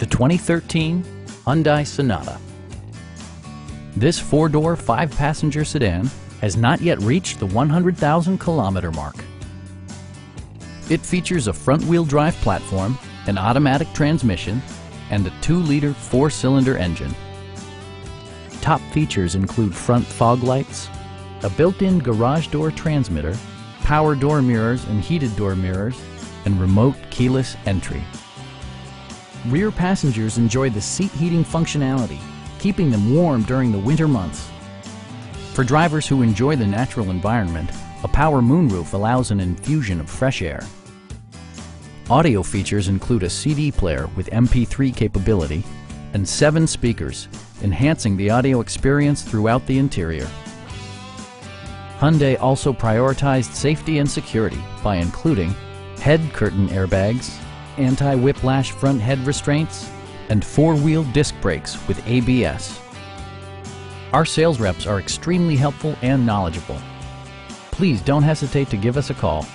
the 2013 Hyundai Sonata. This four-door, five-passenger sedan has not yet reached the 100,000-kilometer mark. It features a front-wheel drive platform, an automatic transmission, and a 2-liter four-cylinder engine. Top features include front fog lights, a built-in garage door transmitter, power door mirrors and heated door mirrors, and remote keyless entry. Rear passengers enjoy the seat heating functionality, keeping them warm during the winter months. For drivers who enjoy the natural environment, a power moonroof allows an infusion of fresh air. Audio features include a CD player with MP3 capability and 7 speakers, enhancing the audio experience throughout the interior. Hyundai also prioritized safety and security by including head curtain airbags, anti-whiplash front head restraints, and four-wheel disc brakes with ABS. Our sales reps are extremely helpful and knowledgeable. Please don't hesitate to give us a call.